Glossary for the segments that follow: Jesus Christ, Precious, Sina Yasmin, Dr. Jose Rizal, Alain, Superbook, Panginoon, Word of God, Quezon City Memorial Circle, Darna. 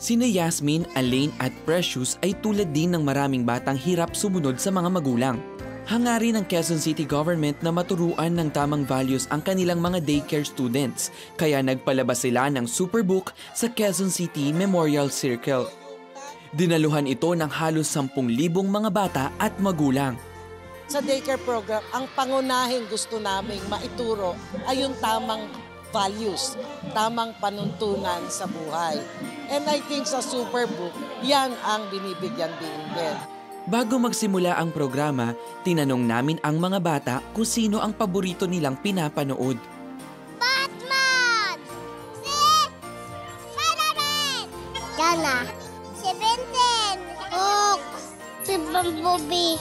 Sina Yasmin, Alain at Precious ay tulad din ng maraming batang hirap sumunod sa mga magulang. Hangarin ng Quezon City Government na maturuan ng tamang values ang kanilang mga daycare students, kaya nagpalabas sila ng Superbook sa Quezon City Memorial Circle. Dinaluhan ito ng halos 10,000 mga bata at magulang. Sa daycare program, ang pangunahing gusto naming maituro ay yung tamang values, tamang panuntunan sa buhay. And I think sa Superbook, yan ang binibigyan-bigyan. Bago magsimula ang programa, tinanong namin ang mga bata kung sino ang paborito nilang pinapanood. Batman! Si Spiderman! Darna! Si Benten! Hulk! Si Bumblebee!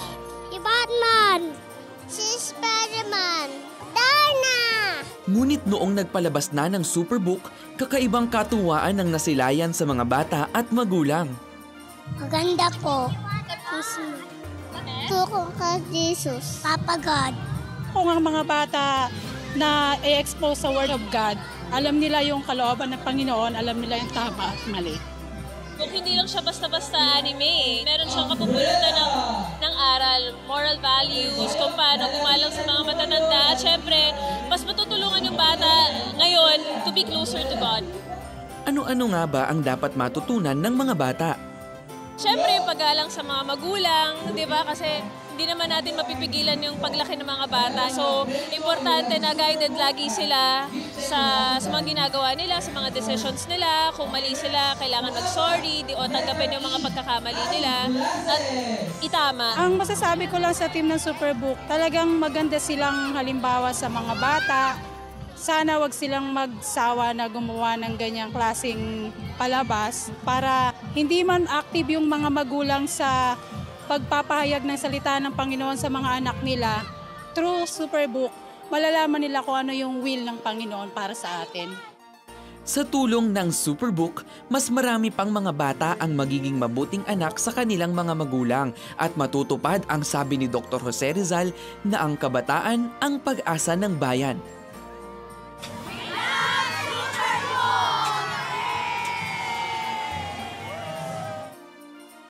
Si Batman! Si Spiderman! Darna! Ngunit noong nagpalabas na ng Superbook, kakaibang katuwaan ang nasilayan sa mga bata at magulang. Maganda po. Tukong ka, Jesus, Papa God. Kung ang mga bata na i-expose sa Word of God, alam nila yung kalooban ng Panginoon, alam nila yung tama at mali. Kung hindi lang siya basta-basta anime, meron siyang kapupulutan ng aral, moral values, kung paano gumalang sa mga matatanda. Siyempre, mas matutulungan yung bata ngayon to be closer to God. Ano-ano nga ba ang dapat matutunan ng mga bata? Siyempre, paggalang sa mga magulang, di ba? Kasi hindi naman natin mapipigilan yung paglaki ng mga bata. So, importante na guided lagi sila sa mga ginagawa nila, sa mga decisions nila. Kung mali sila, kailangan mag-sorry, o tanggapin yung mga pagkakamali nila at itama. Ang masasabi ko lang sa team ng Superbook, talagang maganda silang halimbawa sa mga bata. Sana wag silang magsawa na gumawa ng ganyang klaseng palabas para hindi man active yung mga magulang sa pagpapahayag ng salita ng Panginoon sa mga anak nila. Through Superbook, malalaman nila kung ano yung will ng Panginoon para sa atin. Sa tulong ng Superbook, mas marami pang mga bata ang magiging mabuting anak sa kanilang mga magulang at matutupad ang sabi ni Dr. Jose Rizal na ang kabataan ang pag-asa ng bayan.